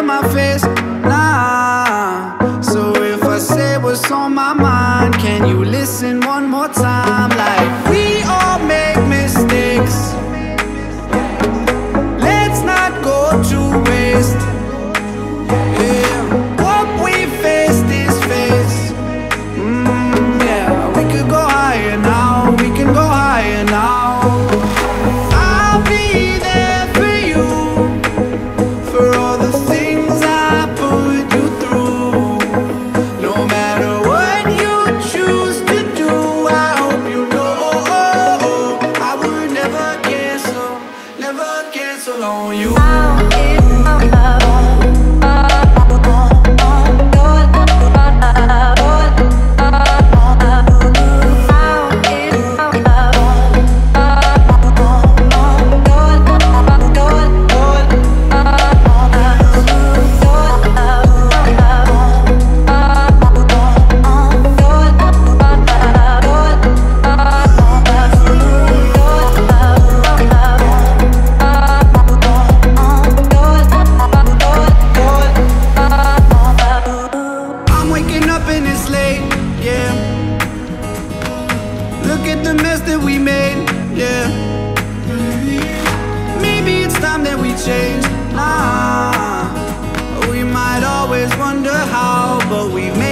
out of my face, nah. So if I say what's on my mind, can you listen one more time? Like, we all make mistakes, let's not go to waste. Yeah, what we faced is faced. Yeah, we could go higher now, we can go higher now. I'll be there for you, for all the things I put you through. No matter what you choose to do, I hope you know I would never cancel on you. I'll give my love. Look at the mess that we made, yeah. Maybe it's time that we change, ah. We might always wonder how, but we made